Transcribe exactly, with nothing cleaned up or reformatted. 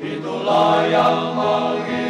Itulah yang mengiringi.